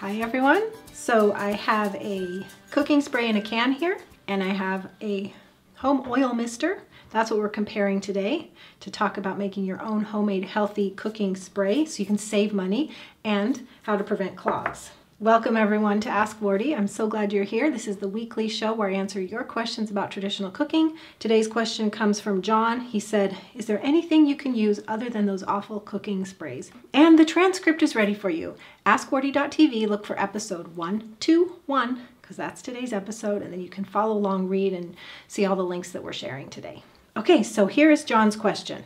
Hi everyone. So I have a cooking spray in a can here, and I have a home oil mister. That's what we're comparing today, to talk about making your own homemade healthy cooking spray so you can save money and how to prevent clogs. Welcome everyone to Ask Wardee. I'm so glad you're here. This is the weekly show where I answer your questions about traditional cooking. Today's question comes from John. He said, is there anything you can use other than those awful cooking sprays? And the transcript is ready for you. AskWardee.tv, look for episode 121, because that's today's episode, and then you can follow along, read, and see all the links that we're sharing today. Okay, so here is John's question.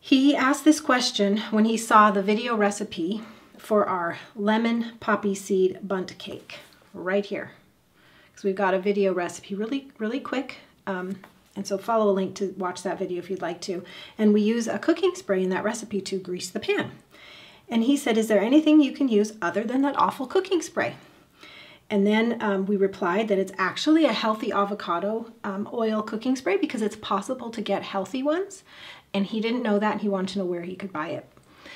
He asked this question when he saw the video recipe for our lemon poppy seed bundt cake right here, because we've got a video recipe really quick, and so follow a link to watch that video if you'd like to. And we use a cooking spray in that recipe to grease the pan. And he said, is there anything you can use other than that awful cooking spray? And then we replied that it's actually a healthy avocado oil cooking spray, because it's possible to get healthy ones, and he didn't know that, and he wanted to know where he could buy it.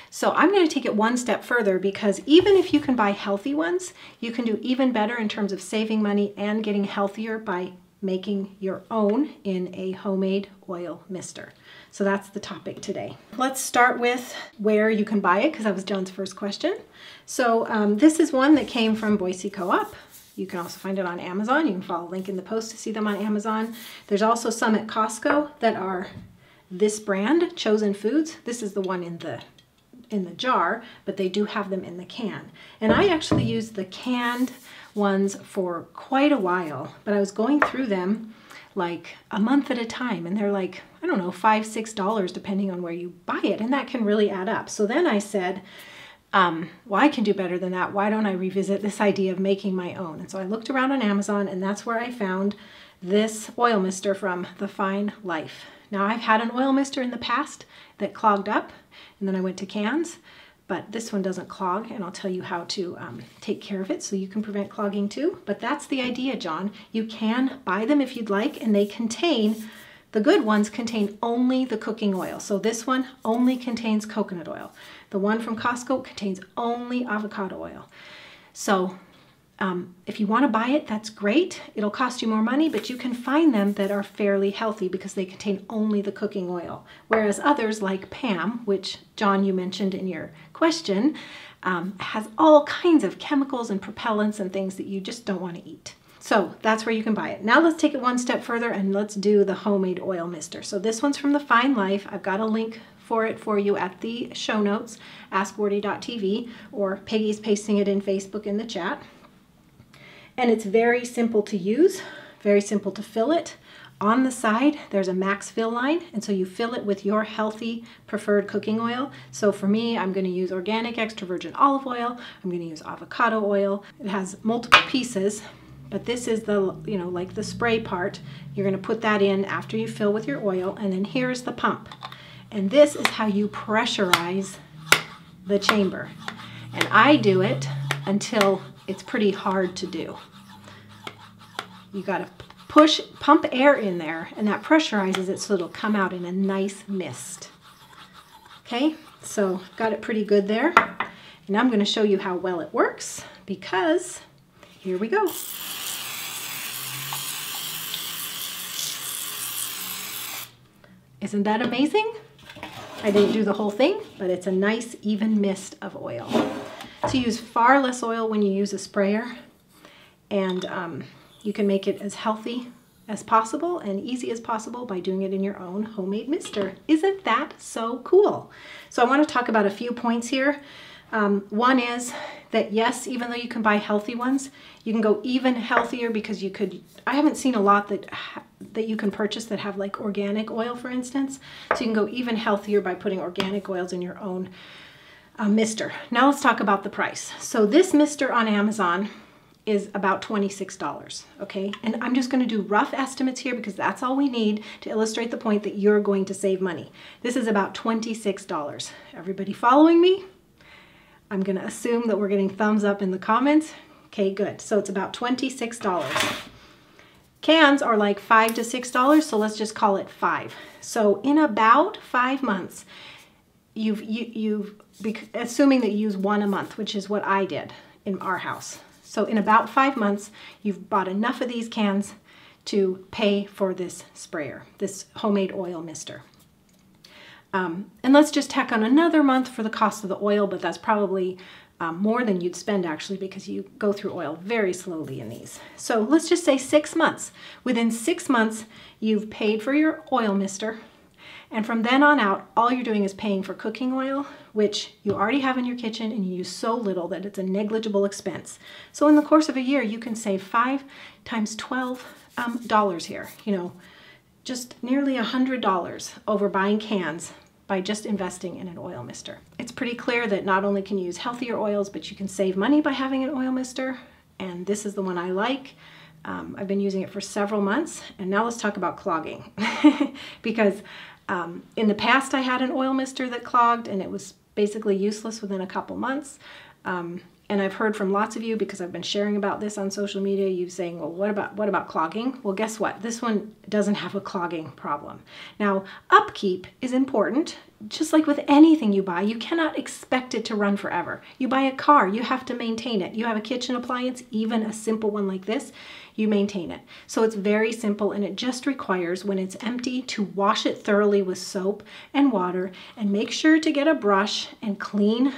So I'm going to take it one step further, because even if you can buy healthy ones, you can do even better in terms of saving money and getting healthier by making your own in a homemade oil mister. So that's the topic today. Let's start with where you can buy it, because that was John's first question. So this is one that came from Boise Co-op. You can also find it on Amazon. You can follow a link in the post to see them on Amazon. There's also some at Costco that are this brand, Chosen Foods. This is the one in the jar, but they do have them in the can. And I actually used the canned ones for quite a while, but I was going through them like a month at a time, and they're like, I don't know, $5, $6 depending on where you buy it, and that can really add up. So then I said, well, I can do better than that. Why don't I revisit this idea of making my own? And so I looked around on Amazon, and that's where I found this oil mister from The Fine Life. Now, I've had an oil mister in the past that clogged up, and then I went to cans, but this one doesn't clog, and I'll tell you how to take care of it so you can prevent clogging too. But that's the idea, John. You can buy them if you'd like, and they contain, the good ones contain only the cooking oil. So this one only contains coconut oil. The one from Costco contains only avocado oil. So if you want to buy it, that's great. It'll cost you more money, but you can find them that are fairly healthy because they contain only the cooking oil. Whereas others like Pam, which John, you mentioned in your question, has all kinds of chemicals and propellants and things that you just don't want to eat. So that's where you can buy it. Now let's take it one step further and let's do the homemade oil mister. So this one's from The Fine Life. I've got a link for it for you at the show notes, askwardee.tv, or Peggy's pasting it in Facebook in the chat. And it's very simple to use, very simple to fill it. On the side, there's a max fill line, and so you fill it with your healthy preferred cooking oil. So for me, I'm going to use organic extra virgin olive oil. I'm going to use avocado oil. It has multiple pieces, but this is the, you know, like the spray part. You're going to put that in after you fill with your oil, and then here's the pump. And this is how you pressurize the chamber. And I do it until it's pretty hard to do. You gotta push, pump air in there, and that pressurizes it so it'll come out in a nice mist. Okay, so got it pretty good there. And I'm gonna show you how well it works, because here we go. Isn't that amazing? I didn't do the whole thing, but it's a nice even mist of oil. So you use far less oil when you use a sprayer, and you can make it as healthy as possible and easy as possible by doing it in your own homemade mister. Isn't that so cool? So I want to talk about a few points here. One is that yes, even though you can buy healthy ones, you can go even healthier, because you could, I haven't seen a lot that you can purchase that have like organic oil, for instance. So you can go even healthier by putting organic oils in your own mister. Now let's talk about the price. So this mister on Amazon is about $26, okay? And I'm just going to do rough estimates here, because that's all we need to illustrate the point that you're going to save money. This is about $26. Everybody following me? I'm going to assume that we're getting thumbs up in the comments. Okay, good. So it's about $26. Cans are like $5 to $6, so let's just call it $5. So in about 5 months, you've assuming that you use one a month, which is what I did, in our house. So in about 5 months, you've bought enough of these cans to pay for this sprayer, this homemade oil mister. And let's just tack on another month for the cost of the oil, but that's probably more than you'd spend actually, because you go through oil very slowly in these. So let's just say 6 months. Within 6 months, you've paid for your oil mister. And from then on out, all you're doing is paying for cooking oil, which you already have in your kitchen and you use so little that it's a negligible expense. So in the course of a year, you can save 5 times $12 here, you know, just nearly $100 over buying cans by just investing in an oil mister. It's pretty clear that not only can you use healthier oils, but you can save money by having an oil mister. And this is the one I like. I've been using it for several months. And now let's talk about clogging because in the past I had an oil mister that clogged and it was basically useless within a couple months. And I've heard from lots of you, because I've been sharing about this on social media, you saying, well, what about clogging? Well, guess what? This one doesn't have a clogging problem. Now, upkeep is important. Just like with anything you buy, you cannot expect it to run forever. You buy a car, you have to maintain it. You have a kitchen appliance, even a simple one like this, you maintain it. So it's very simple, and it just requires, when it's empty, to wash it thoroughly with soap and water, and make sure to get a brush and clean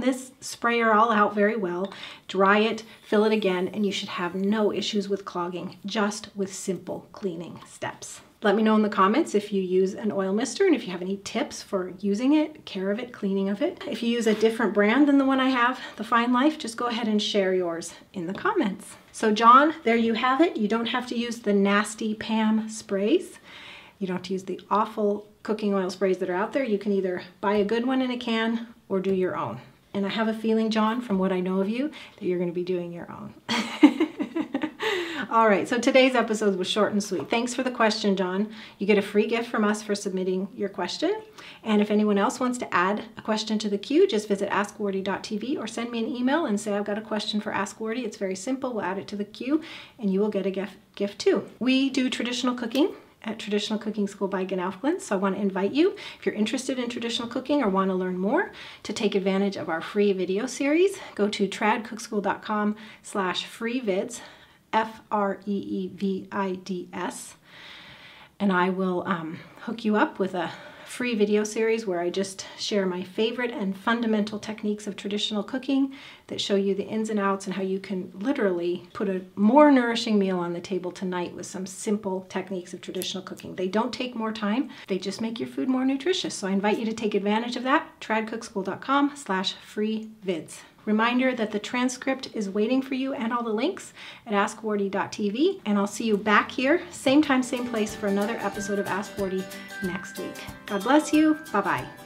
this sprayer all out very well, dry it, fill it again, and you should have no issues with clogging, just with simple cleaning steps. Let me know in the comments if you use an oil mister and if you have any tips for using it, care of it, cleaning of it. If you use a different brand than the one I have, The Fine Life, just go ahead and share yours in the comments. So John, there you have it. You don't have to use the nasty Pam sprays. You don't have to use the awful cooking oil sprays that are out there. You can either buy a good one in a can or do your own. And I have a feeling, John, from what I know of you, that you're going to be doing your own. All right, so today's episode was short and sweet. Thanks for the question, John. You get a free gift from us for submitting your question. And if anyone else wants to add a question to the queue, just visit AskWardee.tv or send me an email and say, I've got a question for Ask Wardee. It's very simple. We'll add it to the queue and you will get a gift too. We do traditional cooking at Traditional Cooking School by GNOWFGLINS. So I want to invite you, if you're interested in traditional cooking or want to learn more, to take advantage of our free video series. Go to tradcookschool.com/freevids, F-R-E-E-V-I-D-S, and I will hook you up with a free video series where I just share my favorite and fundamental techniques of traditional cooking that show you the ins and outs and how you can literally put a more nourishing meal on the table tonight with some simple techniques of traditional cooking. They don't take more time, they just make your food more nutritious. So I invite you to take advantage of that, tradcookschool.com/freevids. Reminder that the transcript is waiting for you and all the links at AskWardee.tv, and I'll see you back here, same time, same place, for another episode of Ask Wardee next week. God bless you. Bye-bye.